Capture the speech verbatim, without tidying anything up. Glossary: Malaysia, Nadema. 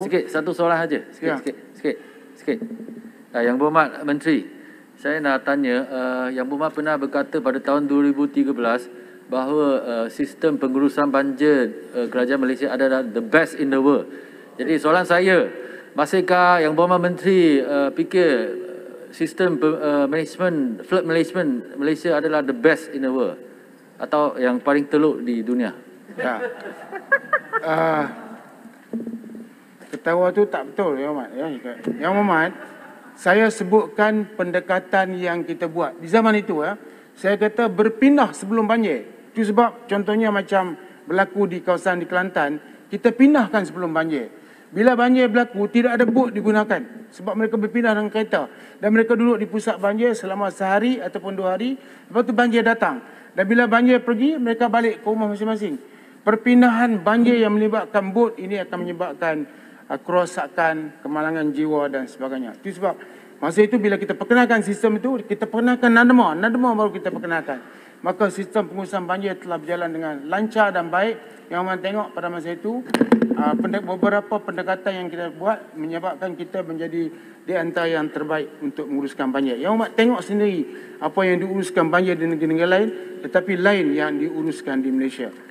Sikit, satu soalan saja. Sikit, ya. sikit, sikit, sikit. Uh, Yang Berhormat Menteri, saya nak tanya, uh, Yang Berhormat pernah berkata pada tahun dua ribu tiga belas bahawa uh, sistem pengurusan banjir uh, kerajaan Malaysia adalah the best in the world. Jadi soalan saya, masihkah Yang Berhormat Menteri uh, fikir uh, sistem uh, management, flood management Malaysia adalah the best in the world? Atau yang paling teruk di dunia? Ya. Uh, Ketawa tu tak betul, Yang Muhammad. Yang Muhammad, saya sebutkan pendekatan yang kita buat di zaman itu. Ya, saya kata berpindah sebelum banjir. Itu sebab contohnya macam berlaku di kawasan di Kelantan, kita pindahkan sebelum banjir. Bila banjir berlaku, tidak ada bot digunakan sebab mereka berpindah dengan kereta. Dan mereka duduk di pusat banjir selama sehari ataupun dua hari. Lepas tu banjir datang. Dan bila banjir pergi, mereka balik ke rumah masing-masing. Perpindahan banjir yang melibatkan bot ini akan menyebabkan kerosakan, kemalangan jiwa dan sebagainya. Itu sebab masa itu bila kita perkenalkan sistem itu, kita perkenalkan Nadema, Nadema baru kita perkenalkan. Maka sistem pengurusan banjir telah berjalan dengan lancar dan baik. Yang mana tengok pada masa itu, beberapa pendekatan yang kita buat menyebabkan kita menjadi di antara yang terbaik untuk menguruskan banjir. Yang mana tengok sendiri apa yang diuruskan banjir di negara-negara lain, tetapi lain yang diuruskan di Malaysia.